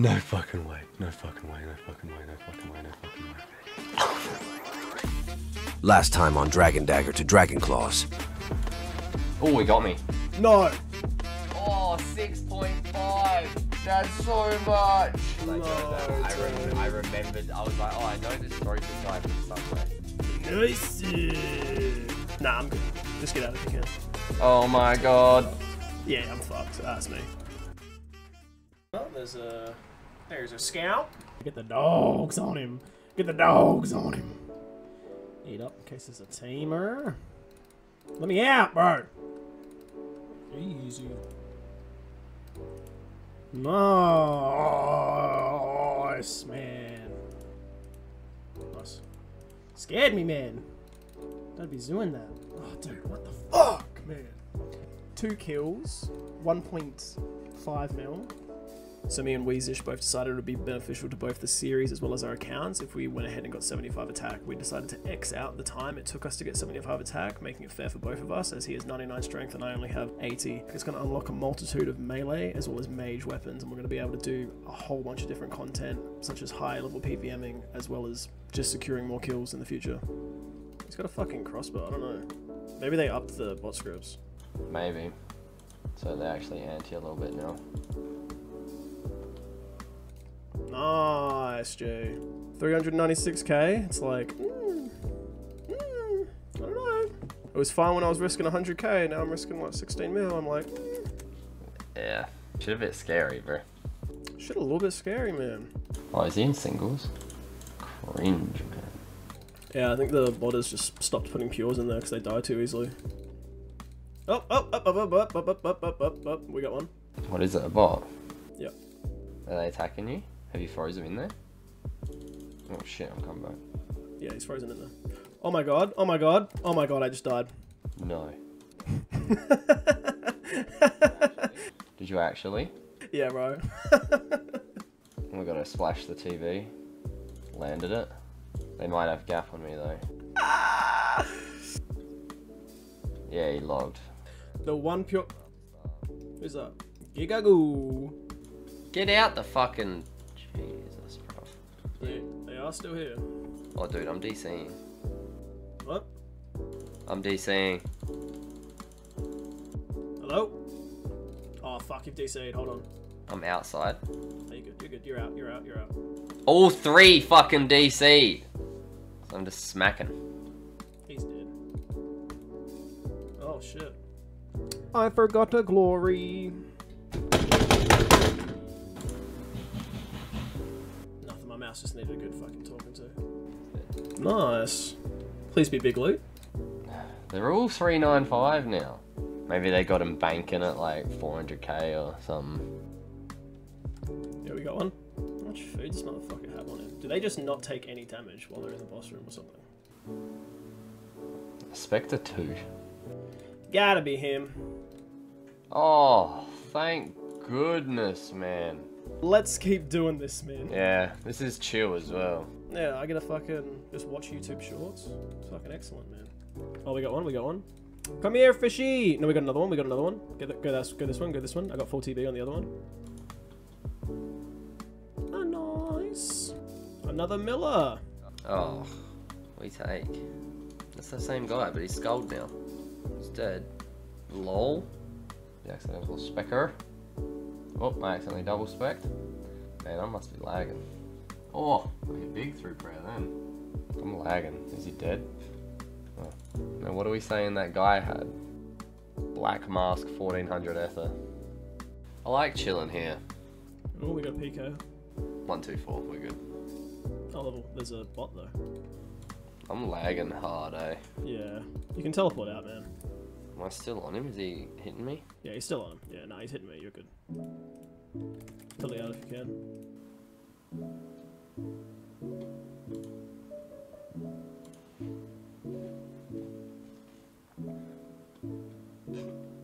No fucking way. No fucking way. No fucking way. No fucking way. No fucking way. No fucking way. Last time on Dragon Dagger to Dragon Claws. Oh, he got me. No. Oh, 6.5. That's so much. No, I remembered. I was like, oh, I know this story from time somewhere. Nice. Nah, I'm good. Just get out if you can. Oh my god. Yeah, I'm fucked. That's me. Well, there's a scout. Get the dogs on him. Get the dogs on him. Eat up in case there's a tamer. Let me out, bro. Easy. Nice, man. Nice. Scared me, man. Don't be doing that. Oh, dude, what the fuck, man? 2 kills, 1.5 mil. So me and Weezish both decided it would be beneficial to both the series as well as our accounts if we went ahead and got 75 attack. We decided to X out the time it took us to get 75 attack, making it fair for both of us as he has 99 strength and I only have 80. It's going to unlock a multitude of melee as well as mage weapons, and we're going to be able to do a whole bunch of different content such as high level PVMing as well as just securing more kills in the future. He's got a fucking crossbow, I don't know. Maybe they upped the bot scripts. Maybe. So they actually anti a little bit now. Nice, Jay. 396k. It's like, I don't know. It was fine when I was risking 100k. Now I'm risking like 16 mil. I'm like, yeah. Shit a bit scary, bro. Shit a little bit scary, man. Oh, is he in singles? Cringe, man. Yeah, I think the botters just stopped putting pures in there because they die too easily. Oh, up. We got one. What is it, a bot? Yep. Are they attacking you? Have you frozen him in there? Oh shit, I'm coming back. Yeah, he's frozen in there. Oh my god, oh my god, oh my god, I just died. No. Did you actually? Yeah, bro. We gotta splash the TV. Landed it. They might have gap on me though. Ah! Yeah, he logged. The one pure... Who's that? Gigagoo! Get out the fucking... Jesus, bro. Dude, they are still here. Oh, dude, I'm DCing. What? I'm DCing. Hello? Oh, fuck, you've DC'd. Hold on. I'm outside. Oh, you're good, you're good. You're out, you're out, you're out. All 3 fucking DC'd. So I'm just smacking. He's dead. Oh, shit. I forgot to glory. I just needed a good fucking talking to. Nice. Please be big loot. They're all 395 now. Maybe they got him banking at like 400k or something. Yeah, we got one. How much food does motherfucker have on him? Do they just not take any damage while they're in the boss room or something? Spectre 2. Gotta be him. Oh, thank goodness, man. Let's keep doing this, man. Yeah, this is chill as well. Yeah, I gotta fucking just watch YouTube shorts. It's fucking excellent, man. Oh, we got one, we got one. Come here, fishy! No, we got another one, we got another one. Go this one, go this one. I got full TB on the other one. Oh, nice. Another Miller. Oh, we take. That's the same guy, but he's skulled now. He's dead. Lol. The accidental specker. Oh, I accidentally double specced. Man, I must be lagging. Oh, like a big through prayer then. I'm lagging. Is he dead? Oh. Now, what are we saying that guy had? Black Mask 1400 Ether. I like chilling here. Oh, we got Pico. 1, 2, 4. We're good. Oh, level. There's a bot though. I'm lagging hard, eh? Yeah. You can teleport out, man. Am I still on him? Is he hitting me? Yeah, he's still on him. Yeah, nah, he's hitting me. You're good. Pull it out if you can.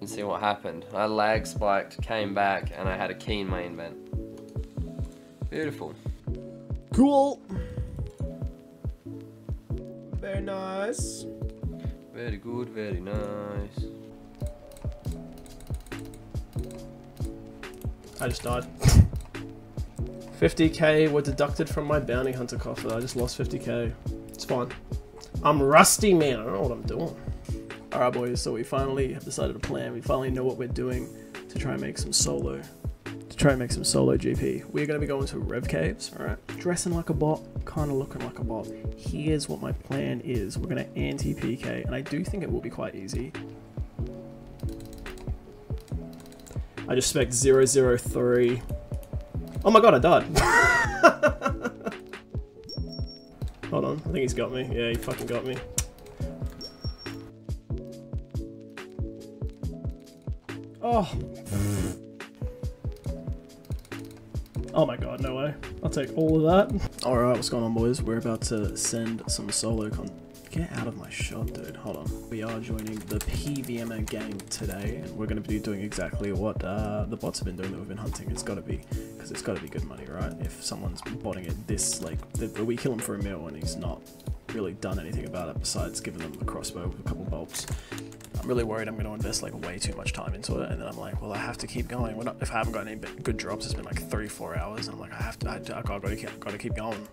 And see what happened. I lag spiked, came back, and I had a key in my invent. Beautiful. Cool. Very nice. Very good, very nice. I just died. 50k were deducted from my bounty hunter coffer. I just lost 50k. It's fine. I'm rusty, man. I don't know what I'm doing. Alright, boys. So we finally have decided a plan. We finally know what we're doing to try and make some solo. To try and make some solo GP. We're going to be going to Rev Caves. Alright. Dressing like a bot. Kind of looking like a bot. Here's what my plan is. We're going to anti-PK. And I do think it will be quite easy. I just spec 003. Oh my god, I died. Hold on, I think he's got me. Yeah, he fucking got me. Oh. Oh my god, no way. I'll take all of that. Alright, what's going on, boys? We're about to send some solo content. Get out of my shot, dude. Hold on. We are joining the PVMA gang today, and we're going to be doing exactly what the bots have been doing that we've been hunting. It's got to be, because it's got to be good money, right? If someone's botting it this, like, we kill him for a meal and he's not really done anything about it besides giving them a crossbow with a couple bolts. I'm really worried I'm going to invest, like, way too much time into it, and then I'm like, well, I have to keep going. We're not, if I haven't got any good drops, it's been, like, 3-4 hours, and I'm like, I got to keep going,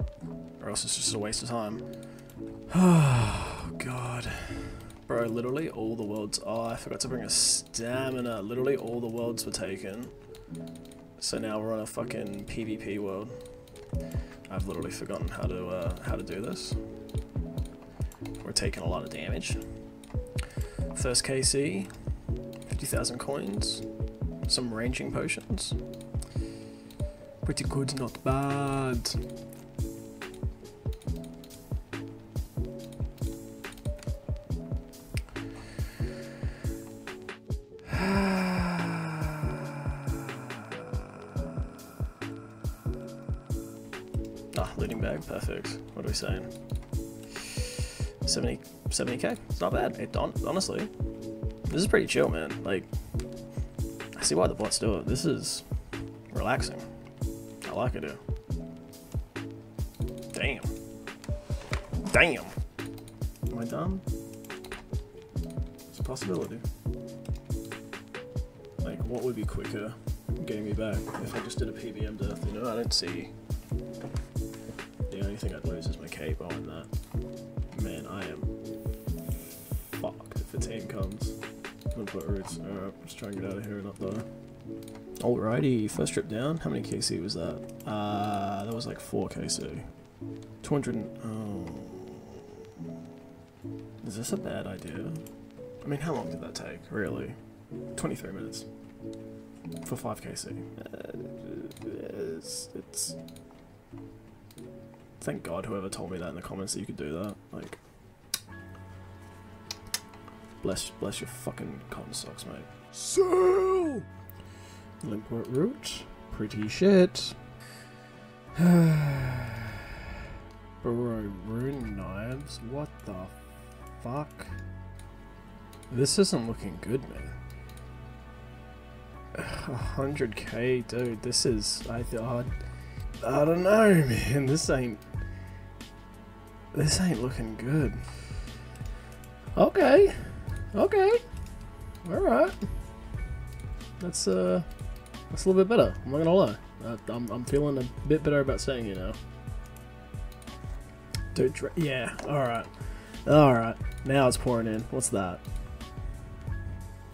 or else it's just a waste of time. Oh god, bro, literally all the worlds. Oh, I forgot to bring a stamina. Literally all the worlds were taken, so now we're on a fucking PvP world. I've literally forgotten how to do this. We're taking a lot of damage. First KC, 50,000 coins, some ranging potions. Pretty good, not bad. Perfect. What are we saying? 70k? It's not bad. It, honestly, this is pretty chill, man. Like, I see why the bots do it. This is relaxing. I like it, dude. Damn. Damn. Am I dumb? It's a possibility. Like, what would be quicker getting me back if I just did a PBM death? You know, I don't see. The only thing I'd lose is my capo and that. Man, I am fucked if the team comes. I'm gonna put roots. Alright, let's try and get out of here and up there. Alrighty, first trip down. How many KC was that? That was like 4 KC. 200 oh. Is this a bad idea? I mean, how long did that take, really? 23 minutes. For 5 KC. It's... Thank God whoever told me that in the comments that you could do that. Like, bless your fucking cotton socks, mate. So, Limport route, pretty shit. Bro, rune knives, what the fuck? This isn't looking good, man. 100k, dude. This is I don't know, man. This ain't looking good. Okay. Okay. Alright. That's a little bit better. I'm not gonna lie. I'm feeling a bit better about staying here now. Dude, yeah. Alright. Alright. Now it's pouring in. What's that?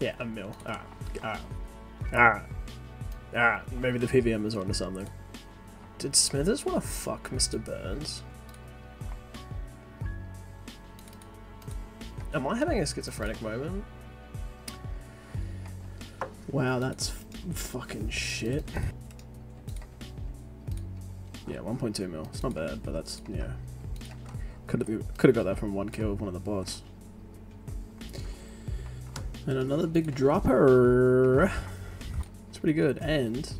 Yeah, a mil. Alright. Alright. Alright. Alright. Maybe the PVM is onto something. Did Smithers want to fuck Mr. Burns? Am I having a schizophrenic moment? Wow, that's fucking shit. Yeah, 1.2 mil. It's not bad, but that's, yeah. Could have got that from one kill with one of the bots. And another big dropper. It's pretty good, and...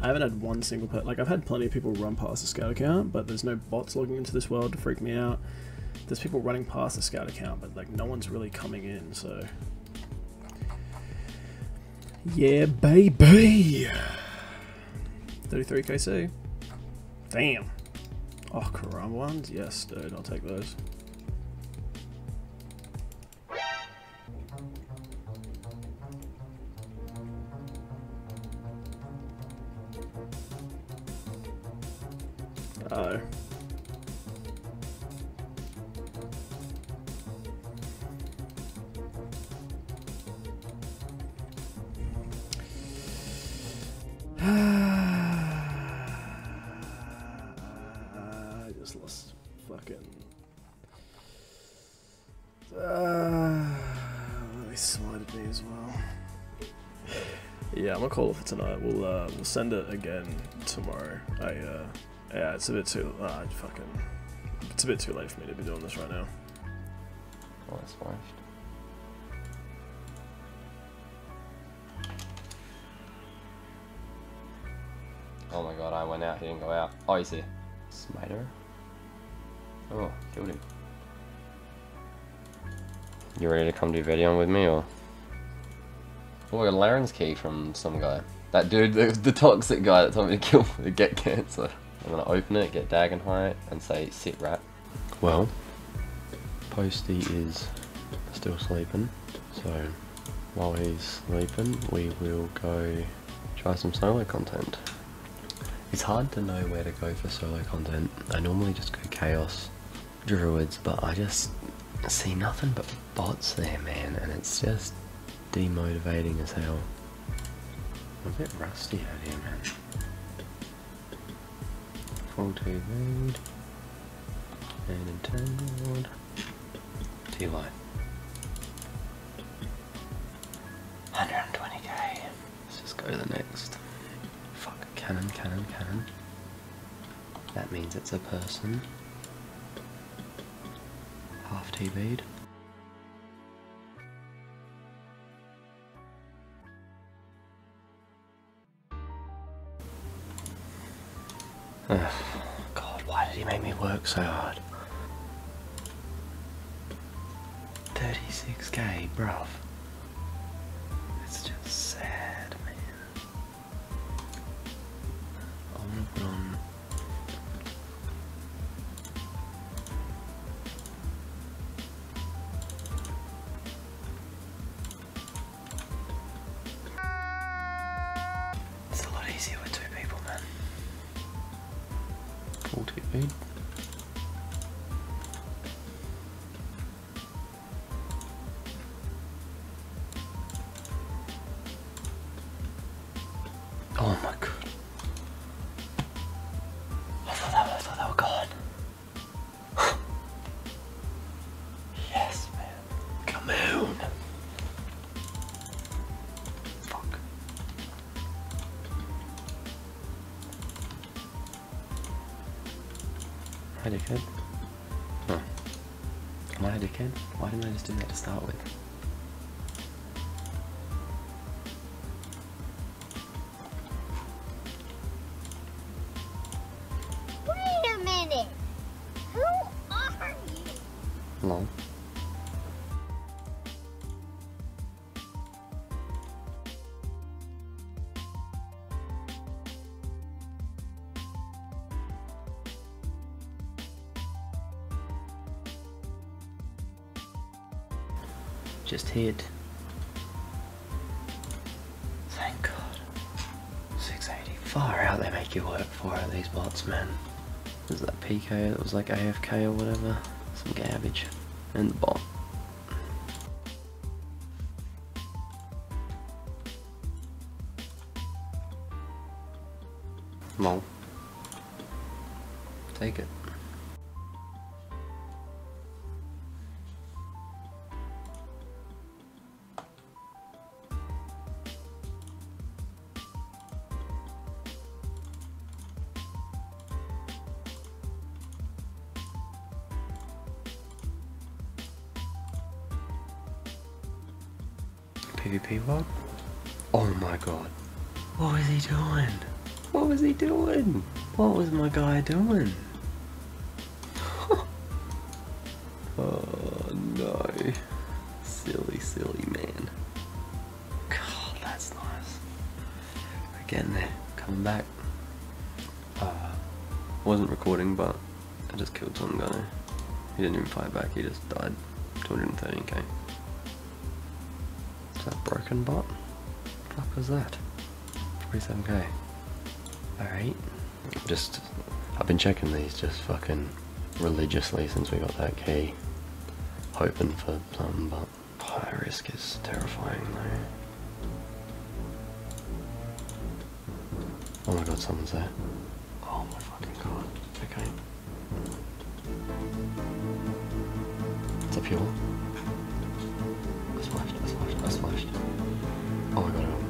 I haven't had one single person, like I've had plenty of people run past the scout account, but there's no bots logging into this world to freak me out. There's people running past the scout account, but like no one's really coming in, so. Yeah, baby! 33 KC. Damn. Oh, Karama ones? Yes, dude, I'll take those. Uh-oh. I just lost fucking... they smited me as well. Yeah, I'm gonna call it for tonight. We'll send it again tomorrow. Yeah, it's a bit too it's a bit too late for me to be doing this right now. Oh, that's fine. Oh my god, I went out, he didn't go out. Oh, he's here. Smiter? Oh, killed him. You ready to come do Vedion with me, or...? Oh, I got a Laren's key from some guy. That dude, the toxic guy that told me to kill me to get cancer. I'm gonna open it, get Dagenheit, and say, sit rat. Well, Posty is still sleeping, so while he's sleeping, we will go try some solo content. It's hard to know where to go for solo content. I normally just go Chaos, Druids, but I just see nothing but bots there, man, and it's just demotivating as hell. I'm a bit rusty out here, man. Full T wound, and entangled, T light. 120k. Let's just go to the next. Cannon, cannon, cannon. That means it's a person. Half TV'd. God, why did he make me work so hard? 36k, bruv. It's just sad. It's a lot easier with two people, man. Full tip feed. Oh my god. I thought they were gone. Yes, man. Come on. Fuck. Hi, dickhead. Huh. Am I a dickhead? Why didn't I just do that to start with? Long. Just hit. Thank God. 680. Far out, they make you work for it, these bots, man. There's that PK that was like AFK or whatever. Some garbage and the bot. Lol. Take it. PvP VOD? Oh my god. What was he doing? What was he doing? What was my guy doing? Oh no. Silly, silly man. God, that's nice. We're getting there. Coming back. Wasn't recording, but I just killed some guy. He didn't even fight back, he just died. 213k. That broken bot? What the fuck was that? 47k. Alright. Just I've been checking these just fucking religiously since we got that key, hoping for something, but high risk is terrifying though. Oh my god, someone's there. Oh my fucking god. Okay. It's up here. I splashed, I splashed, I splashed. Oh my god, I got him.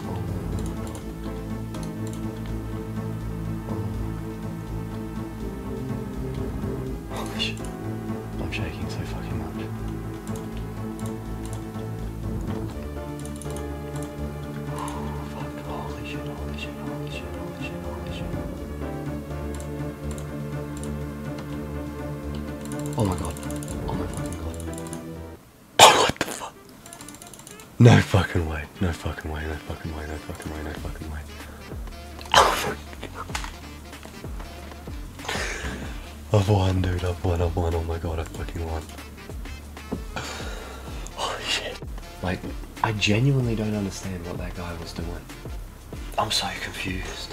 Oh my god. Oh my fucking god. Oh, what the fuck? No fucking way. No fucking way. No fucking way. No fucking way. No fucking way. Oh my god. I've won, dude. I've won. I've won. Oh my god. I fucking won. Holy shit. Like, I genuinely don't understand what that guy was doing. I'm so confused.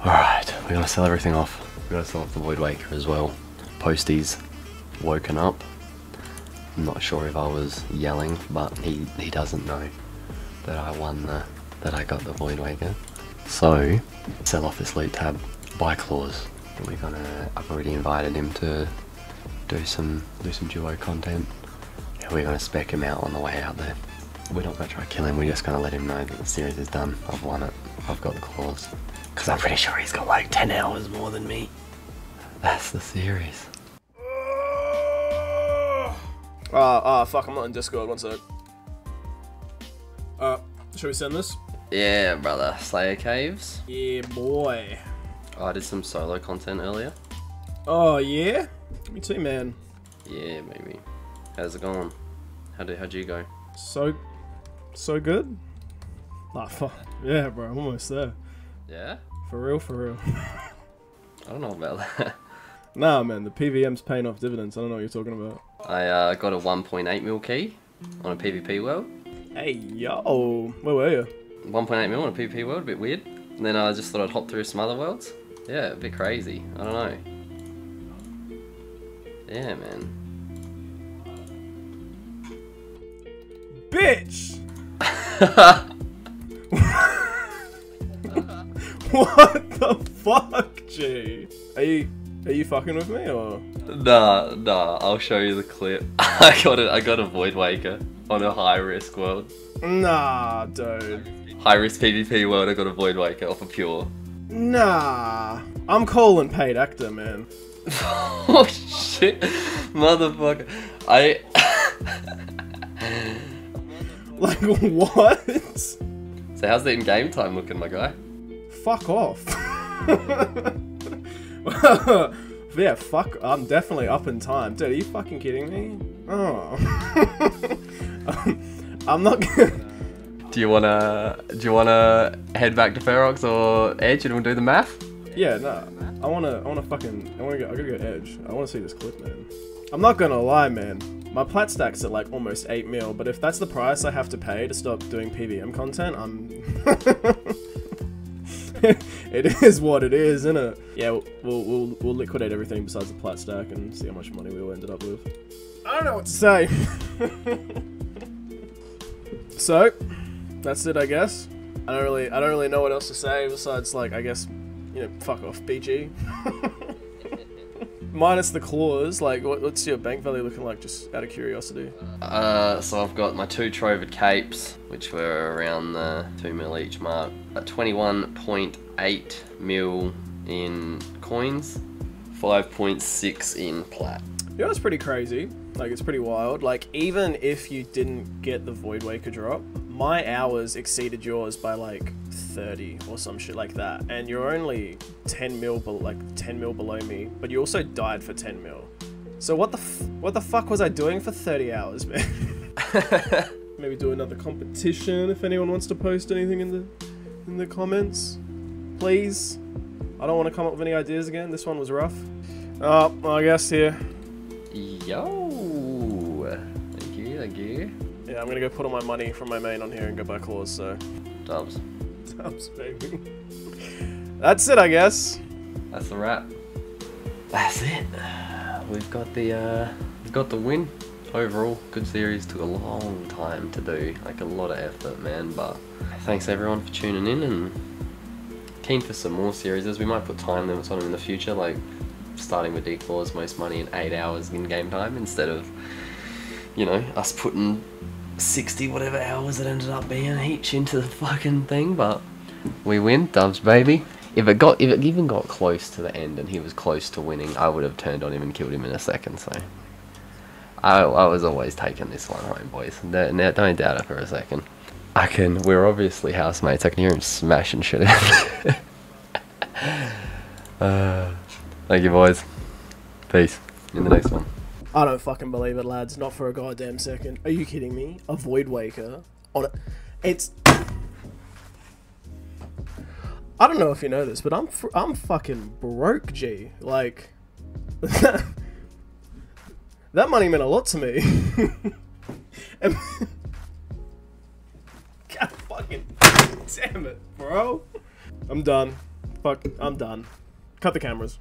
Alright. We gotta sell everything off. We gotta sell off the Void Waker as well. Posty's woken up. I'm not sure if I was yelling, but he doesn't know that I won that I got the Void Waker. So sell off this loot tab, buy Claws. We're gonna, I've already invited him to do some duo content. Yeah, we're gonna spec him out on the way out there. We're not gonna try to kill him, we're just gonna let him know that the series is done. I've won it. I've got the Claws. Cause I'm pretty sure he's got like 10 hours more than me. That's the series. Fuck, I'm not in Discord, one sec. Should we send this? Yeah, brother. Slayer Caves? Yeah, boy. Oh, I did some solo content earlier. Oh, yeah? Me too, man. Yeah, baby. How's it going? How'd you go? So good? Nah, fuck. Yeah, bro, I'm almost there. Yeah? For real, for real. I don't know about that. Nah, man, the PVM's paying off dividends. I don't know what you're talking about. I got a 1.8 mil key on a PvP world. Hey, yo, where were you? 1.8 mil on a PvP world, a bit weird. And then I just thought I'd hop through some other worlds. Yeah, a bit crazy. I don't know. Yeah, man. Bitch! What the fuck, G? Are you fucking with me or? Nah, I'll show you the clip. I got a Void Waker on a high risk world. Nah, dude. High risk PvP world, I got a Void Waker off a pure. Nah. I'm calling paid actor, man. Oh shit. Motherfucker. I like what? So how's the in-game time looking, my guy? Fuck off. Yeah, fuck, I'm definitely up in time. Dude, are you fucking kidding me? Oh. I'm not gonna... Do you wanna head back to Ferox or Edge and we'll do the math? Yeah, no. Nah, I gotta go Edge. I wanna see this clip, man. I'm not gonna lie, man. My plat stack's at like almost 8 mil, but if that's the price I have to pay to stop doing PVM content, I'm... It is what it is, isn't it? Yeah, we'll liquidate everything besides the plat stack and see how much money we all ended up with. I don't know what to say. So, that's it, I guess. I don't really know what else to say besides, like, I guess, you know, fuck off, BG. Minus the Claws, like, what's your bank value looking like, just out of curiosity? So I've got my 2 Trovid capes, which were around the 2 mil each mark. 21.8 mil in coins, 5.6 in plat. Yeah, that's pretty crazy. Like, it's pretty wild. Like, even if you didn't get the Void Waker drop, my hours exceeded yours by, like, 30 or some shit like that, and you're only 10 mil below me, but you also died for 10 mil. So what the fuck was I doing for 30 hours, man? Maybe do another competition if anyone wants to post anything in the comments, please. I don't want to come up with any ideas again. This one was rough. I guess here. Yo, thank you. Yeah, I'm gonna go put all my money from my main on here and go buy Claws. So dubs. times, baby. That's it, I guess. That's the wrap. That's it. We've got the win. Overall, good series. Took a long time to do, like a lot of effort, man. But thanks everyone for tuning in, and keen for some more series. We might put time limits on them in the future, like starting with D4's most money in 8 hours in game time instead of, you know, us putting 60 whatever hours it ended up being each into the fucking thing. But we win, Dubs baby. If it even got close to the end and he was close to winning, I would have turned on him and killed him in a second. So I was always taking this one home, boys. No, don't doubt it for a second. We're obviously housemates. I can hear him smashing shit out. Thank you, boys. Peace. In the next one. I don't fucking believe it, lads. Not for a goddamn second. Are you kidding me? A Void Waker on it. It's. I don't know if you know this, but I'm fucking broke, G. Like. That money meant a lot to me. God fucking damn it, bro. I'm done. Fuck, I'm done. Cut the cameras.